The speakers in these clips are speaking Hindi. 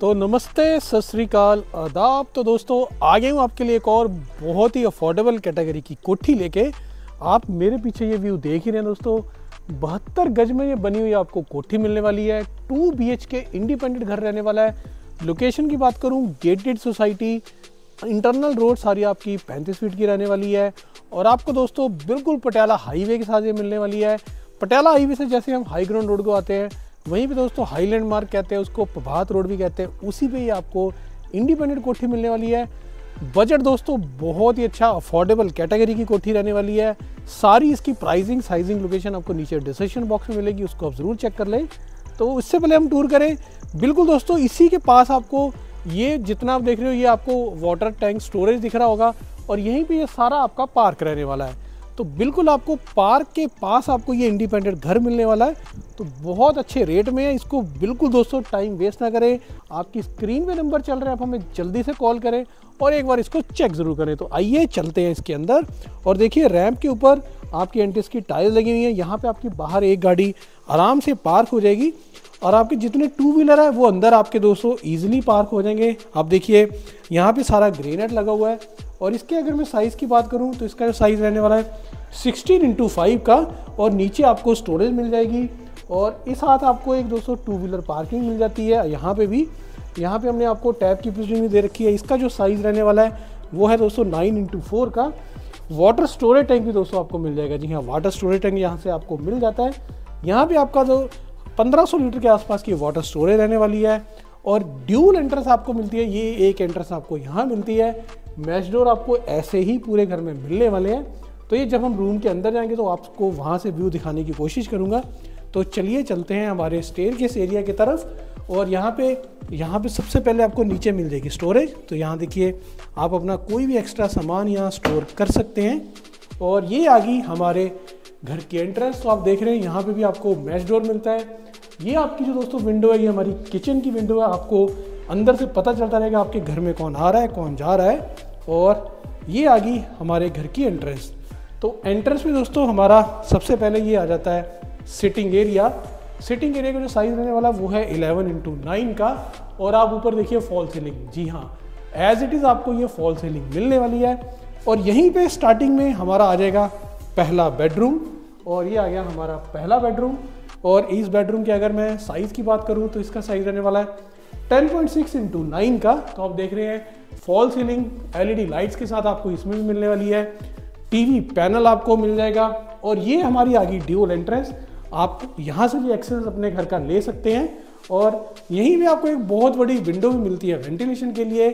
तो नमस्ते, सत श्री अकाल, आदाब। तो दोस्तों आ गए हूँ आपके लिए एक और बहुत ही अफोर्डेबल कैटेगरी की कोठी लेके। आप मेरे पीछे ये व्यू देख ही रहे हैं दोस्तों। 72 गज में ये बनी हुई आपको कोठी मिलने वाली है। 2 BHK इंडिपेंडेंट घर रहने वाला है। लोकेशन की बात करूँ, गेटेड सोसाइटी, इंटरनल रोड सारी आपकी 35 फीट की रहने वाली है। और आपको दोस्तों बिल्कुल पटियाला हाईवे के साथ ये मिलने वाली है। पटियाला हाईवे से जैसे हम हाई ग्राउंड रोड को आते हैं, वहीं पे दोस्तों हाईलैंड मार्ग कहते हैं उसको, प्रभात रोड भी कहते हैं, उसी पे ही आपको इंडिपेंडेंट कोठी मिलने वाली है। बजट दोस्तों बहुत ही अच्छा अफोर्डेबल कैटेगरी की कोठी रहने वाली है। सारी इसकी प्राइसिंग, साइजिंग, लोकेशन आपको नीचे डिस्क्रिप्शन बॉक्स में मिलेगी, उसको आप ज़रूर चेक कर लें। तो इससे पहले हम टूर करें, बिल्कुल दोस्तों इसी के पास आपको ये जितना आप देख रहे हो ये आपको वाटर टैंक स्टोरेज दिख रहा होगा, और यहीं पर ये सारा आपका पार्क रहने वाला है। तो बिल्कुल आपको पार्क के पास आपको ये इंडिपेंडेंट घर मिलने वाला है। तो बहुत अच्छे रेट में है। इसको बिल्कुल दोस्तों टाइम वेस्ट ना करें। आपकी स्क्रीन पे नंबर चल रहे हैं, आप हमें जल्दी से कॉल करें और एक बार इसको चेक ज़रूर करें। तो आइए चलते हैं इसके अंदर। और देखिए रैंप के ऊपर आपकी एंट्रेस की टाइल्स लगी हुई है। यहाँ पर आपकी बाहर एक गाड़ी आराम से पार्क हो जाएगी, और आपके जितने 2 व्हीलर है वो अंदर आपके दोस्तों ईजिली पार्क हो जाएंगे। आप देखिए यहाँ पे सारा ग्रेनेट लगा हुआ है। और इसके अगर मैं साइज़ की बात करूँ तो इसका जो साइज़ रहने वाला है 16x5 का, और नीचे आपको स्टोरेज मिल जाएगी। और इस साथ आपको एक दोस्तों 2 व्हीलर पार्किंग मिल जाती है। यहाँ पे भी, यहाँ पे हमने आपको टैप की पोजीशन भी दे रखी है। इसका जो साइज़ रहने वाला है वो है दोस्तों 9x4 का। वाटर स्टोरेज टैंक भी दोस्तों आपको मिल जाएगा। जी हाँ, वाटर स्टोरेज टैंक यहाँ से आपको मिल जाता है। यहाँ पर आपका जो 1500 लीटर के आसपास की वाटर स्टोरेज रहने वाली है। और ड्यूल एंट्रेंस आपको मिलती है, ये एक एंट्रेंस आपको यहाँ मिलती है। मैच डोर आपको ऐसे ही पूरे घर में मिलने वाले हैं। तो ये जब हम रूम के अंदर जाएंगे तो आपको वहाँ से व्यू दिखाने की कोशिश करूँगा। तो चलिए चलते हैं हमारे स्टेयरकेस एरिया की तरफ। और यहाँ पे सबसे पहले आपको नीचे मिल जाएगी स्टोरेज। तो यहाँ देखिए आप अपना कोई भी एक्स्ट्रा सामान यहाँ स्टोर कर सकते हैं। और ये आ गई हमारे घर की एंट्रेंस। तो आप देख रहे हैं यहाँ पे भी आपको मैच डोर मिलता है। ये आपकी जो दोस्तों विंडो है, ये हमारी किचन की विंडो है। आपको अंदर से पता चलता रहेगा आपके घर में कौन आ रहा है, कौन जा रहा है। और ये आ गई हमारे घर की एंट्रेंस। तो एंट्रेंस में दोस्तों हमारा सबसे पहले ये आ जाता है सिटिंग एरिया। सिटिंग एरिया का जो साइज़ रहने वाला वो है 11x9 का। और आप ऊपर देखिए फॉल सीलिंग। जी हाँ, एज इट इज़ आपको ये फॉल सीलिंग मिलने वाली है। और यहीं पर स्टार्टिंग में हमारा आ जाएगा पहला बेडरूम। और ये आ गया हमारा पहला बेडरूम। और इस बेडरूम की अगर मैं साइज़ की बात करूं तो इसका साइज़ रहने वाला है 10.6x9 का। तो आप देख रहे हैं फॉल सीलिंग LED लाइट्स के साथ आपको इसमें भी मिलने वाली है। TV पैनल आपको मिल जाएगा। और ये हमारी आ गई ड्यूल एंट्रेंस। आप यहाँ से भी एक्सेस अपने घर का ले सकते हैं। और यहीं भी आपको एक बहुत बड़ी विंडो भी मिलती है वेंटिलेशन के लिए,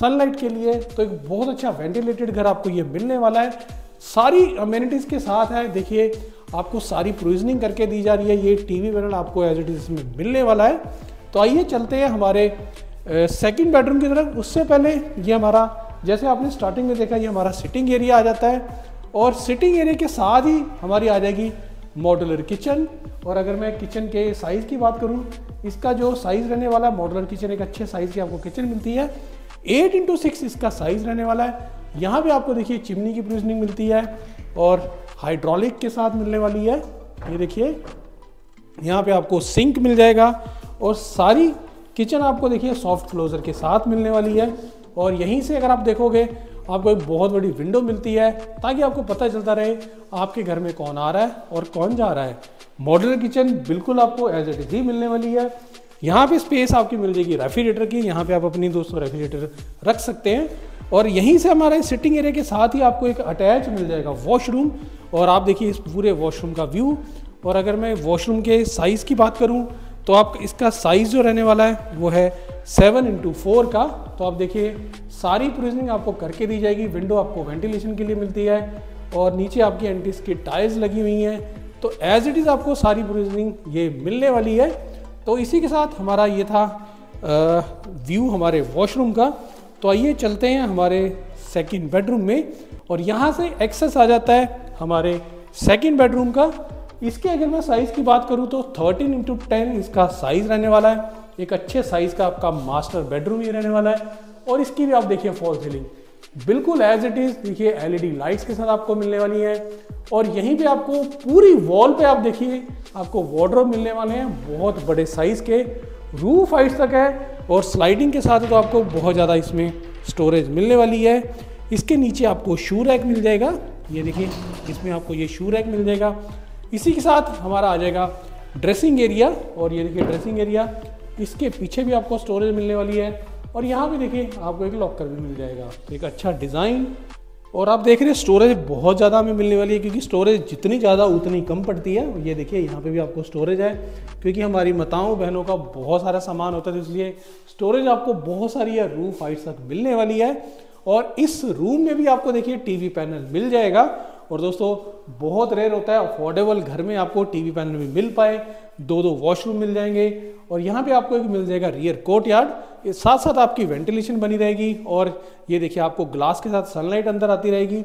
सनलाइट के लिए। तो एक बहुत अच्छा वेंटिलेटेड घर आपको ये मिलने वाला है। सारी अमेनिटीज़ के साथ है। देखिए आपको सारी प्रोविजनिंग करके दी जा रही है। ये TV पैनल आपको एज इट इज़ इसमें मिलने वाला है। तो आइए चलते हैं हमारे सेकंड बेडरूम की तरफ। उससे पहले ये हमारा, जैसे आपने स्टार्टिंग में देखा, ये हमारा सिटिंग एरिया आ जाता है। और सिटिंग एरिया के साथ ही हमारी आ जाएगी मॉडुलर किचन। और अगर मैं किचन के साइज़ की बात करूँ, इसका जो साइज़ रहने वाला है, मॉडुलर किचन एक अच्छे साइज़ की आपको किचन मिलती है। 8x6 इसका साइज़ रहने वाला है। यहाँ भी आपको देखिए चिमनी की प्रोविजनिंग मिलती है, और हाइड्रोलिक के साथ मिलने वाली है। ये देखिए यहाँ पे आपको सिंक मिल जाएगा। और सारी किचन आपको देखिए सॉफ्ट क्लोजर के साथ मिलने वाली है। और यहीं से अगर आप देखोगे आपको एक बहुत बड़ी विंडो मिलती है, ताकि आपको पता चलता रहे आपके घर में कौन आ रहा है और कौन जा रहा है। मॉडुलर किचन बिल्कुल आपको एज इट इज ही मिलने वाली है। यहाँ पे स्पेस आपकी मिल जाएगी रेफ्रिजरेटर की। यहाँ पे आप अपनी दोस्तों रेफ्रिजरेटर रख सकते हैं। और यहीं से हमारे सिटिंग एरिया के साथ ही आपको एक अटैच मिल जाएगा वॉशरूम। और आप देखिए इस पूरे वॉशरूम का व्यू। और अगर मैं वॉशरूम के साइज़ की बात करूं तो आप इसका साइज़ जो रहने वाला है वो है 7x4 का। तो आप देखिए सारी प्रोविजनिंग आपको करके दी जाएगी। विंडो आपको वेंटिलेशन के लिए मिलती है, और नीचे आपकी एंटीस की टाइल्स लगी हुई हैं। तो एज इट इज़ आपको सारी प्रोविजनिंग ये मिलने वाली है। तो इसी के साथ हमारा ये था व्यू हमारे वॉशरूम का। तो आइए चलते हैं हमारे सेकंड बेडरूम में। और यहाँ से एक्सेस आ जाता है हमारे सेकंड बेडरूम का। इसके अगर मैं साइज़ की बात करूँ तो 13x10 इसका साइज़ रहने वाला है। एक अच्छे साइज़ का आपका मास्टर बेडरूम ये रहने वाला है। और इसकी भी आप देखिए फॉल सीलिंग बिल्कुल एज इट इज़ देखिए LED लाइट्स के साथ आपको मिलने वाली है। और यहीं पे आपको पूरी वॉल पे आप देखिए आपको वार्डरोब मिलने वाले हैं बहुत बड़े साइज़ के। रूफ हाइट तक है और स्लाइडिंग के साथ है, तो आपको बहुत ज़्यादा इसमें स्टोरेज मिलने वाली है। इसके नीचे आपको शू रैक मिल जाएगा, ये देखिए इसमें आपको ये शू रैक मिल जाएगा। इसी के साथ हमारा आ जाएगा ड्रेसिंग एरिया, और ये देखिए ड्रेसिंग एरिया, इसके पीछे भी आपको स्टोरेज मिलने वाली है और यहाँ भी देखिए आपको एक लॉकर भी मिल जाएगा। तो एक अच्छा डिज़ाइन, और आप देख रहे हैं स्टोरेज बहुत ज़्यादा हमें मिलने वाली है, क्योंकि स्टोरेज जितनी ज़्यादा उतनी कम पड़ती है। ये देखिए यहाँ पे भी आपको स्टोरेज है, क्योंकि हमारी माताओं बहनों का बहुत सारा सामान होता है, इसलिए स्टोरेज आपको बहुत सारी है रूफ हाइट तक मिलने वाली है। और इस रूम में भी आपको देखिए टीवी पैनल मिल जाएगा, और दोस्तों बहुत रेयर होता है अफोर्डेबल घर में आपको टीवी पैनल भी मिल पाए। दो दो वॉशरूम मिल जाएंगे, और यहाँ पे आपको एक मिल जाएगा रियर कोर्ट यार्ड, साथ साथ आपकी वेंटिलेशन बनी रहेगी। और ये देखिए आपको ग्लास के साथ सनलाइट अंदर आती रहेगी।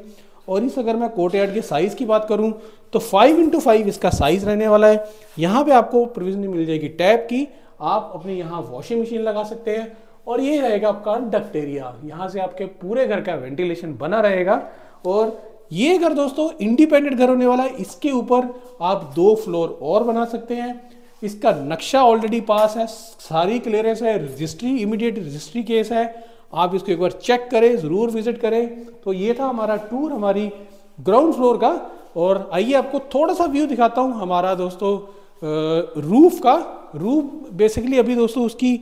और इस अगर मैं कोर्ट यार्ड के साइज़ की बात करूँ तो 5x5 इसका साइज़ रहने वाला है। यहाँ पर आपको प्रोविजन मिल जाएगी टैप की, आप अपने यहाँ वॉशिंग मशीन लगा सकते हैं। और ये रहेगा आपका डक्ट एरिया, यहाँ से आपके पूरे घर का वेंटिलेशन बना रहेगा। और ये घर दोस्तों इंडिपेंडेंट घर होने वाला है, इसके ऊपर आप 2 फ्लोर और बना सकते हैं। इसका नक्शा ऑलरेडी पास है, सारी क्लियरेंस है, रजिस्ट्री इमीडिएट रजिस्ट्री केस है, आप इसको एक बार चेक करें, ज़रूर विजिट करें। तो ये था हमारा टूर हमारी ग्राउंड फ्लोर का, और आइए आपको थोड़ा सा व्यू दिखाता हूँ हमारा दोस्तों रूफ का। रूफ बेसिकली अभी दोस्तों उसकी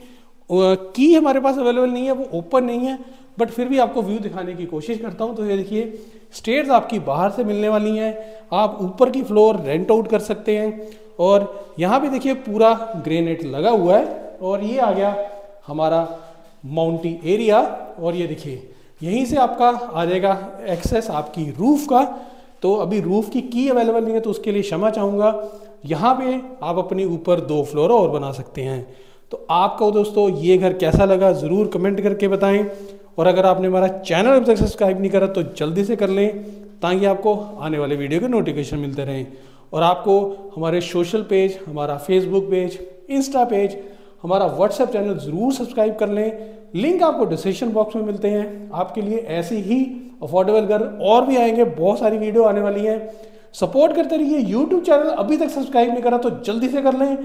की हमारे पास अवेलेबल नहीं है, वो ओपन नहीं है, बट फिर भी आपको व्यू दिखाने की कोशिश करता हूं। तो ये देखिए स्टेयर्स आपकी बाहर से मिलने वाली हैं, आप ऊपर की फ्लोर रेंट आउट कर सकते हैं। और यहाँ पे देखिए पूरा ग्रेनाइट लगा हुआ है, और ये आ गया हमारा माउंटी एरिया। और ये देखिए यहीं से आपका आ जाएगा एक्सेस आपकी रूफ़ का। तो अभी रूफ़ की अवेलेबल नहीं है तो उसके लिए क्षमा चाहूँगा। यहाँ पर आप अपने ऊपर 2 फ्लोर और बना सकते हैं। तो आपको दोस्तों ये घर कैसा लगा ज़रूर कमेंट करके बताएं, और अगर आपने हमारा चैनल अब तक सब्सक्राइब नहीं करा तो जल्दी से कर लें, ताकि आपको आने वाले वीडियो के नोटिफिकेशन मिलते रहें। और आपको हमारे सोशल पेज, हमारा फेसबुक पेज, इंस्टा पेज, हमारा व्हाट्सएप चैनल ज़रूर सब्सक्राइब कर लें, लिंक आपको डिस्क्रिप्शन बॉक्स में मिलते हैं। आपके लिए ऐसे ही अफोर्डेबल घर और भी आएंगे, बहुत सारी वीडियो आने वाली हैं, सपोर्ट करते रहिए। यूट्यूब चैनल अभी तक सब्सक्राइब नहीं करा तो जल्दी से कर लें,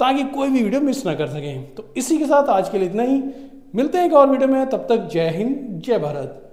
ताकि कोई भी वीडियो मिस ना कर सकें। तो इसी के साथ आज के लिए इतना ही, मिलते हैं एक और वीडियो में, तब तक जय हिंद जय भारत।